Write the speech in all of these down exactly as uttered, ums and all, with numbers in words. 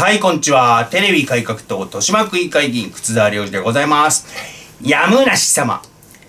はい、こんにちは。テレビ改革党豊島区議会議員、靴沢良治でございます。やむなし様、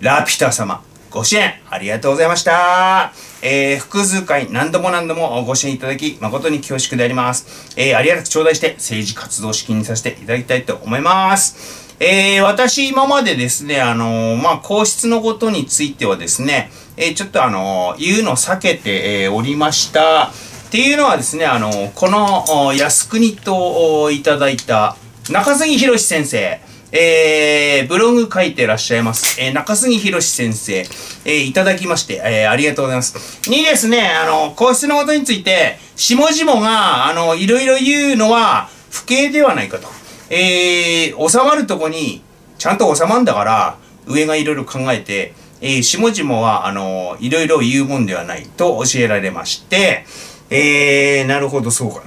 ラピュタ様、ご支援ありがとうございました。えー、複数回何度も何度もご支援いただき、誠に恐縮であります。えー、ありがたく頂戴して政治活動資金にさせていただきたいと思います。えー、私今までですね、あのー、まあ、皇室のことについてはですね、えー、ちょっとあのー、言うの避けて、えー、おりました。っていうのはですね、あのー、この靖国といただいた中杉博先生、えー、ブログ書いてらっしゃいます。えー、中杉博先生、えー、いただきまして、えー、ありがとうございます。にですね、あの、皇室のことについて、下々が、あの、いろいろ言うのは、不敬ではないかと。えー、収まるとこに、ちゃんと収まるんだから、上がいろいろ考えて、えー、下々は、あの、いろいろ言うもんではないと教えられまして、えー、なるほど、そうか。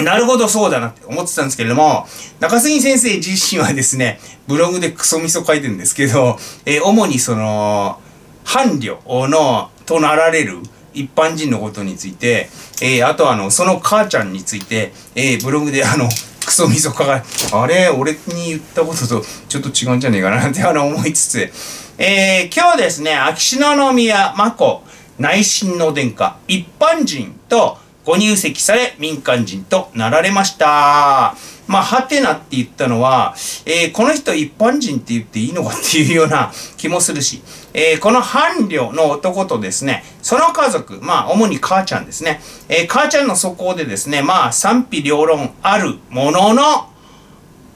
なるほど、そうだなって思ってたんですけれども、中杉先生自身はですね、ブログでクソみそ書いてるんですけど、えー、主にその、伴侶の、となられる一般人のことについて、えー、あとあの、その母ちゃんについて、えー、ブログであの、クソみそ書か、あれ、俺に言ったこととちょっと違うんじゃねえかなってあの、思いつつ、えー、今日ですね、秋篠宮眞子、内親王殿下、一般人と、ご入籍され、民間人となられました。まあ、はてなって言ったのは、えー、この人一般人って言っていいのかっていうような気もするし、えー、この伴侶の男とですね、その家族、まあ、主に母ちゃんですね、えー、母ちゃんの素行でですね、まあ、賛否両論あるものの、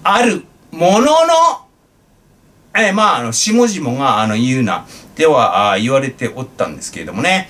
あるものの、えー、まあ、あの、下々が、あの、言うな、では、あ言われておったんですけれどもね、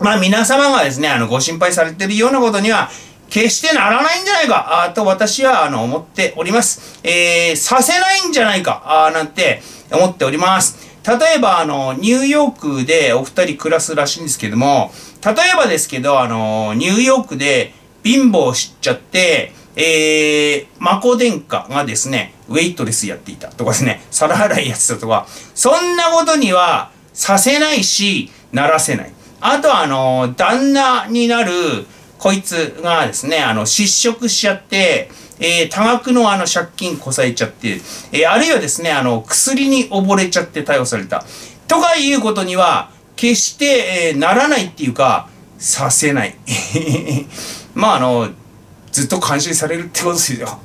まあ皆様がですね、あの、ご心配されているようなことには、決してならないんじゃないか、あと私は、あの、思っております。えー、させないんじゃないか、あなんて思っております。例えば、あの、ニューヨークでお二人暮らすらしいんですけども、例えばですけど、あの、ニューヨークで貧乏を知っちゃって、えー、マコ殿下がですね、ウェイトレスやっていたとかですね、皿洗いやってたとか、そんなことにはさせないし、ならせない。あとは、あの、旦那になる、こいつがですね、あの、失職しちゃって、えー、多額のあの、借金こさえちゃって、えー、あるいはですね、あの、薬に溺れちゃって逮捕された。とかいうことには、決して、えー、ならないっていうか、させない。まあ、あの、ずっと監視されるってことですよ。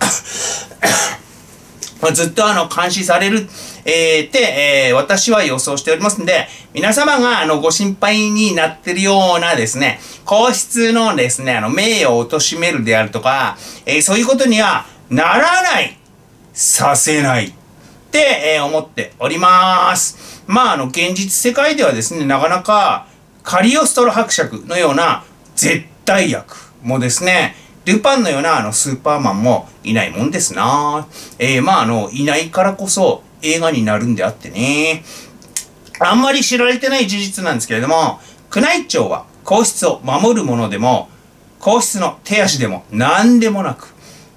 ずっとあの、監視される、えー、って、えー、私は予想しておりますんで、皆様があの、ご心配になってるようなですね、皇室のですね、あの、名誉を貶めるであるとか、えー、そういうことにはならない、させないって、えー、思っております。まあ、あの、現実世界ではですね、なかなか、カリオストロ伯爵のような絶対悪もですね、ルパンのようなあのスーパーマンもいないもんですなぁ。えー、まああの、いないからこそ映画になるんであってね。あんまり知られてない事実なんですけれども、宮内庁は皇室を守るものでも、皇室の手足でも何でもなく、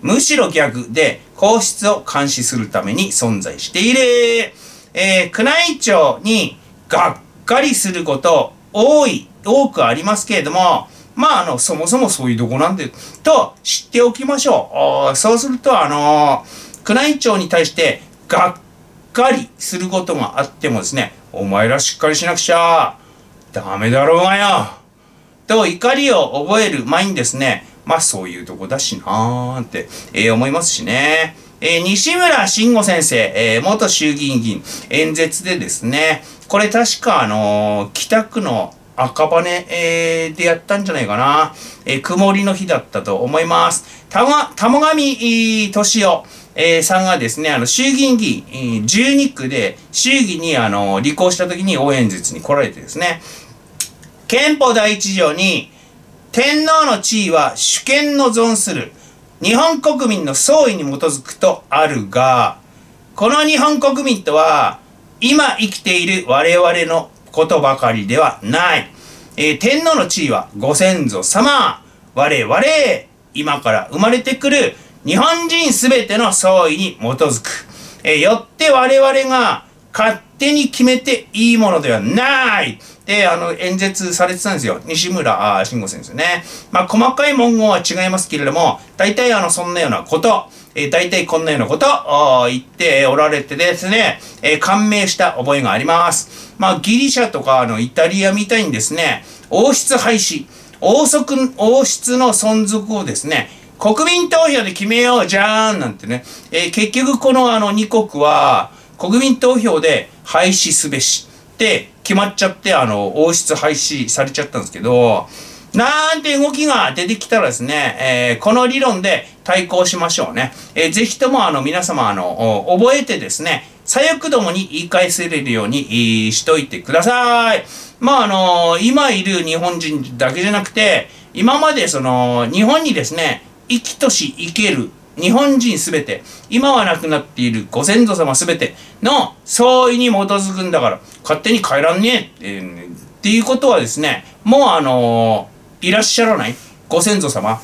むしろ逆で皇室を監視するために存在している。えー、宮内庁にがっかりすること多い、多くありますけれども、まあ、あの、そもそもそういうとこなんで、と、知っておきましょう。そうすると、あのー、宮内庁に対して、がっかりすることがあってもですね、お前らしっかりしなくちゃ、ダメだろうがよ。と、怒りを覚える前にですね、まあ、そういうとこだしなーって、えー、思いますしね。えー、西村慎吾先生、えー、元衆議院議員、演説でですね、これ確か、あのー、北区の、赤羽、えー、でやったんじゃないかな、えー、曇りの日だったと思います。たま、たもがみ、敏夫、えー、さんがですね、あの、衆議院議員、じゅうに区で、衆議に、あの、履行した時に応援演説に来られてですね、憲法第一条に、天皇の地位は主権の存する、日本国民の総意に基づくとあるが、この日本国民とは、今生きている我々のことばかりではない。えー、天皇の地位はご先祖様、我々、今から生まれてくる日本人すべての総意に基づく。えー、よって我々が勝手に決めていいものではないで、あの、演説されてたんですよ。西村慎吾先生ね。まあ、細かい文言は違いますけれども、大体あの、そんなようなこと、えー、大体こんなようなことを言っておられてですね、えー、感銘した覚えがあります。まあ、ギリシャとかあの、イタリアみたいにですね、王室廃止、王族、王室の存続をですね、国民投票で決めようじゃーんなんてね、えー、結局このあの、にこくは、国民投票で廃止すべしって決まっちゃって、あの、王室廃止されちゃったんですけど、なんて動きが出てきたらですね、えー、この理論で対抗しましょうね。えー、ぜひともあの、皆様あの、覚えてですね、左翼どもに言い返せれるようにしといてください。まあ、あの、今いる日本人だけじゃなくて、今までその、日本にですね、生きとし生ける。日本人すべて、今は亡くなっているご先祖様すべての総意に基づくんだから、勝手に帰らんねえ、えー、っていうことはですね、もうあのー、いらっしゃらないご先祖様、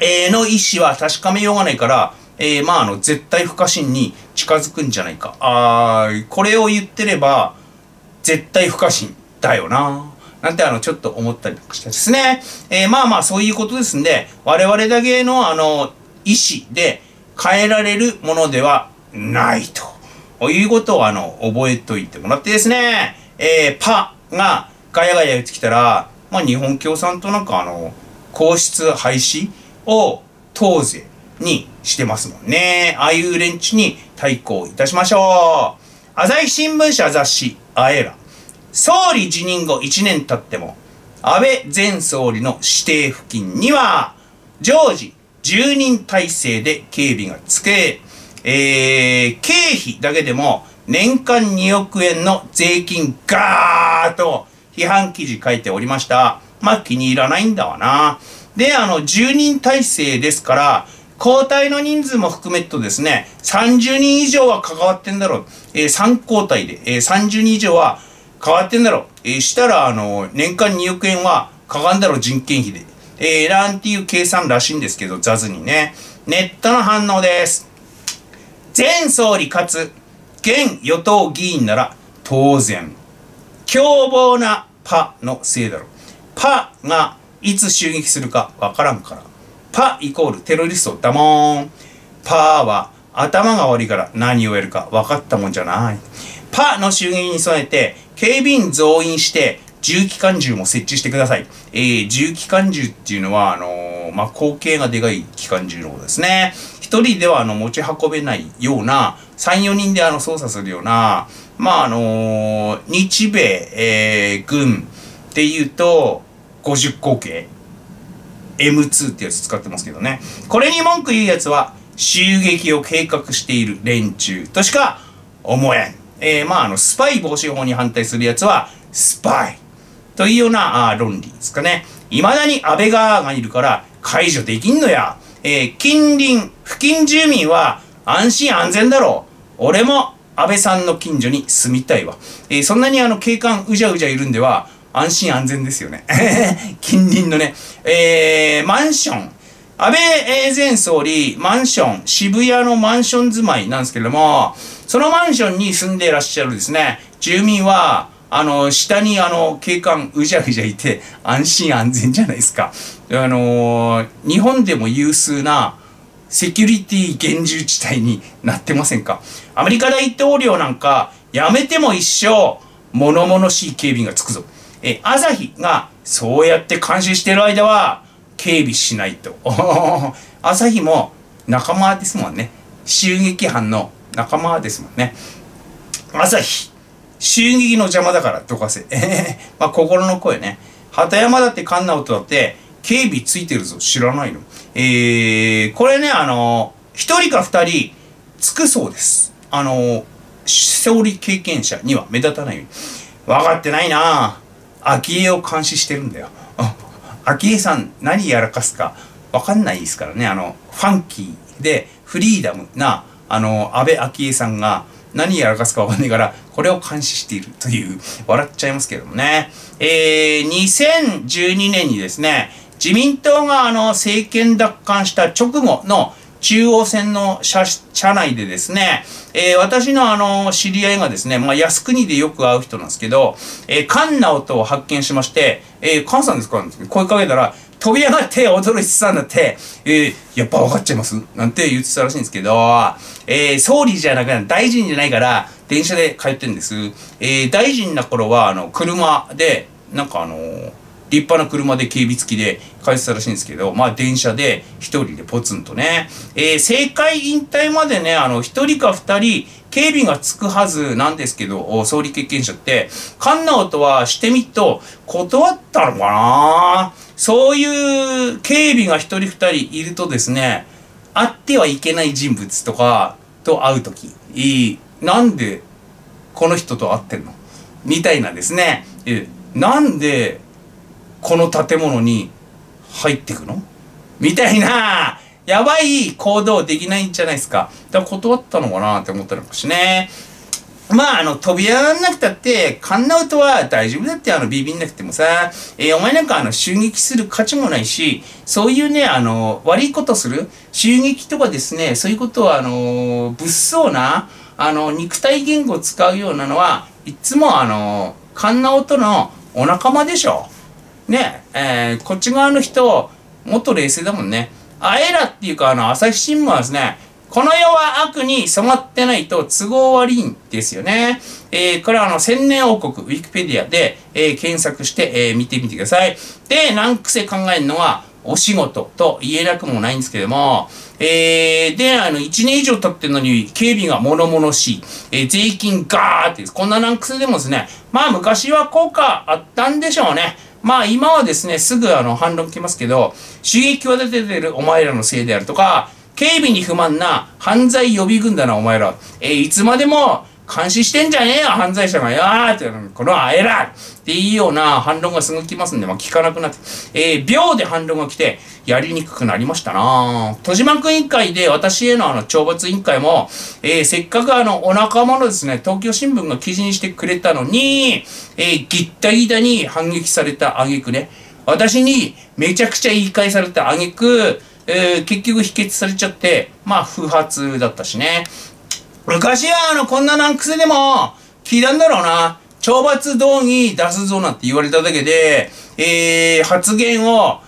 えー、の意思は確かめようがないから、えー、まああの、絶対不可侵に近づくんじゃないか。あー、これを言ってれば、絶対不可侵だよな。なんてあの、ちょっと思ったりなんかしてですね。えー、まあまあ、そういうことですんで、我々だけのあの、意思で変えられるものではないということをあの覚えといてもらってですね、えー、パがガヤガヤ言ってきたら、まあ、日本共産党なんかあの皇室廃止を党是にしてますもんね。ああいう連中に対抗いたしましょう。朝日新聞社雑誌あえら、総理辞任後いちねん経っても安倍前総理の私邸付近には常時じゅうにん体制で警備がつけ、えー、経費だけでも年間におくえんの税金ガーッと批判記事書いておりました。まあ気に入らないんだわな。で、あの、じゅうにん体制ですから、交代の人数も含めるとですね、さんじゅうにん以上は関わってんだろう。えー、さん交代で、えー、さんじゅうにん以上は関わってんだろう。えー、したら、あの、年間におくえんはかかんだろう、人件費で。えー、なんていう計算らしいんですけど、雑にね。ネットの反応です。前総理かつ、現与党議員なら、当然、凶暴なパのせいだろう。パがいつ襲撃するかわからんから。パイコールテロリストだもん。パは頭が悪いから何をやるか分かったもんじゃない。パの襲撃に備えて、警備員増員して、重機関銃も設置してください。えー、重機関銃っていうのは、あのー、まあ、口径がでかい機関銃のことですね。一人では、あの、持ち運べないような、三、四人で、あの、操作するような、まあ、あのー、日米、えー、軍っていうと、ごじゅうこうけい、エムツー ってやつ使ってますけどね。これに文句言うやつは、襲撃を計画している連中としか思えん。えー、まあ、あの、スパイ防止法に反対するやつは、スパイ。というような論理ですかね。未だに安倍側がいるから解除できんのや。えー、近隣、付近住民は安心安全だろう。俺も安倍さんの近所に住みたいわ。えー、そんなにあの警官うじゃうじゃいるんでは安心安全ですよね。近隣のね、えー、マンション。安倍前総理、マンション、渋谷のマンション住まいなんですけれども、そのマンションに住んでいらっしゃるですね、住民は、あの、下にあの、警官うじゃうじゃいて、安心安全じゃないですか。あのー、日本でも有数なセキュリティ厳重地帯になってませんか。アメリカ大統領なんか、やめても一生、物々しい警備がつくぞ。え、朝日がそうやって監視してる間は、警備しないと。朝日も仲間ですもんね。襲撃犯の仲間ですもんね。朝日。襲撃の邪魔だから、どかせ。えまあ、心の声ね。鳩山だって菅直人だって、警備ついてるぞ。知らないの。えー、これね、あの、一人か二人、つくそうです。あの、総理経験者には目立たないように。分かってないなぁ。昭恵を監視してるんだよ。昭恵さん、何やらかすか、分かんないですからね。あの、ファンキーで、フリーダムな、あの、安倍昭恵さんが、何やらかすかわかんないから、これを監視しているという、笑っちゃいますけどもね。えー、にせんじゅうにねんにですね、自民党があの、政権奪還した直後の中央線の 車, 車内でですね、えー、私のあの、知り合いがですね、まあ、靖国でよく会う人なんですけど、えー、菅直人を発見しまして、えー、菅さんですか？声かけたら、飛び上がって驚いてたんだって、えー、やっぱ分かっちゃいますなんて言ってたらしいんですけど、えー、総理じゃなくて、大臣じゃないから、電車で通ってるんです。えー、大臣の頃は、あの、車で、なんかあのー、立派な車で警備付きで通ってたらしいんですけど、まあ電車で一人でポツンとね、えー、政界引退までね、あの、一人か二人、警備がつくはずなんですけど、総理経験者って、菅直人はしてみっと断ったのかな。そういう警備が一人二人いるとですね、会ってはいけない人物とかと会うとき、いい、なんでこの人と会ってんのみたいなですね、えー、なんで、この建物に入ってくのみたいな、やばい行動できないんじゃないですか。だから断ったのかなって思ったのかもしれない。まあ、あの、飛び上がんなくたって、菅直人は大丈夫だって、あの、ビビんなくてもさ、えー、お前なんか、あの、襲撃する価値もないし、そういうね、あの、悪いことする、襲撃とかですね、そういうことは、あの、物騒な、あの、肉体言語を使うようなのは、いつも、あの、菅直人のお仲間でしょ。ねえ、えー、こっち側の人、もっと冷静だもんね。あえらっていうか、あの、朝日新聞はですね、この世は悪に染まってないと都合悪いんですよね。えー、これはあの、千年王国、ウィキペディアで、えー、検索して、えー、見てみてください。で、難癖考えるのは、お仕事と言えなくもないんですけども、えー、で、あの、一年以上経ってるのに、警備が物々しい、えー、税金ガーって、こんな難癖でもですね、まあ、昔は効果あったんでしょうね。まあ今はですね、すぐあの反論来ますけど、襲撃は出てるお前らのせいであるとか、警備に不満な犯罪予備軍だなお前ら。えー、いつまでも監視してんじゃねえよ犯罪者がよーって、このあえらっていうような反論がすぐ来ますんで、まあ聞かなくなって。えー、秒で反論が来て、やりにくくなりましたなぁ。豊島区委員会で私へのあの懲罰委員会も、えー、せっかくあのお仲間のですね、東京新聞が記事にしてくれたのに、えー、ギッタギタに反撃された挙句ね。私にめちゃくちゃ言い返された挙句、えー、結局否決されちゃって、まあ不発だったしね。昔はあの、こんな難癖でも聞いたんだろうな。懲罰動議出すぞなんて言われただけで、えー、発言を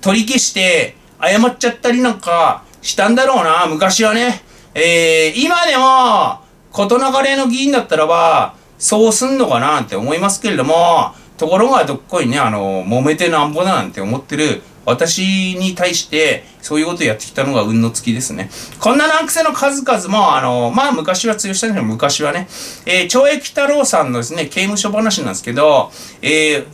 取り消して謝っちゃったりなんかしたんだろうな。昔はね。えー、今でも、こと流れの議員だったらば、そうすんのかなって思いますけれども、ところがどっこいね、あの、揉めてなんぼだなんて思ってる私に対して、そういうことをやってきたのが運の尽きですね。こんな難癖の数々も、あの、まあ昔は通用したんですけど、昔はね、えー、懲役太郎さんのですね、刑務所話なんですけど、えー、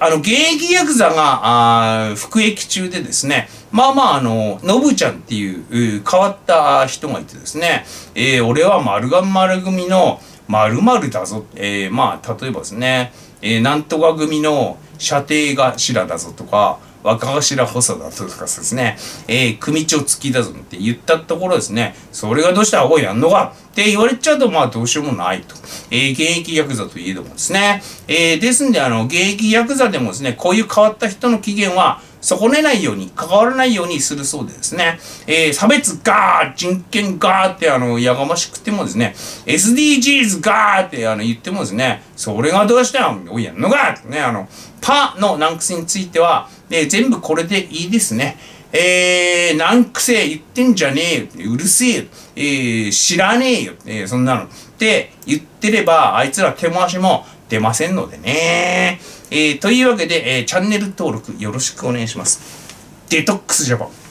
あの、現役ヤクザが、あ服役中でですね、まあまあ、あの、のぶちゃんっていう変わった人がいてですね、えー、俺は丸が丸組の〇〇だぞ、えー、まあ、例えばですね、えー、なんとか組の射程頭だぞとか、若頭補佐だとかですね、えー、組長付きだぞって言ったところですね、それがどうしたらおいやんのかって言われちゃうと、まあどうしようもないと。えー、現役ヤクザといえどもですね。えー、ですんで、あの、現役ヤクザでもですね、こういう変わった人の期限は損ねないように、関わらないようにするそうでですね、えー、差別ガー人権ガーって、あの、やがましくてもですね、エスディージーズ ガーって、あの、言ってもですね、それがどうしたらおいやんのかってね、あの、パの難癖については、えー、全部これでいいですね。えー、難癖言ってんじゃねえよ。うるせえよ。えー、知らねえよ。えー、そんなの。って言ってれば、あいつら手回しも出ませんのでね。えー、というわけで、えー、チャンネル登録よろしくお願いします。デトックスジャパン。